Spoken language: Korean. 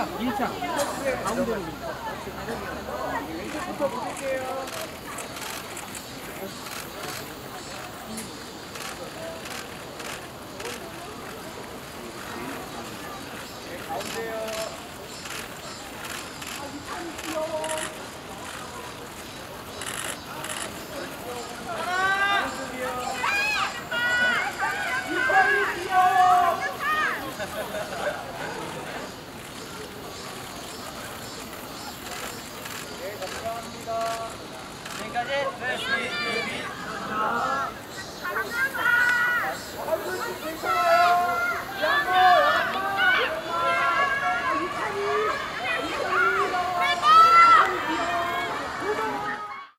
1차, 1차. 가운데로. 왼쪽부터 보실게요. 네, 가운데요. 지금까지 네.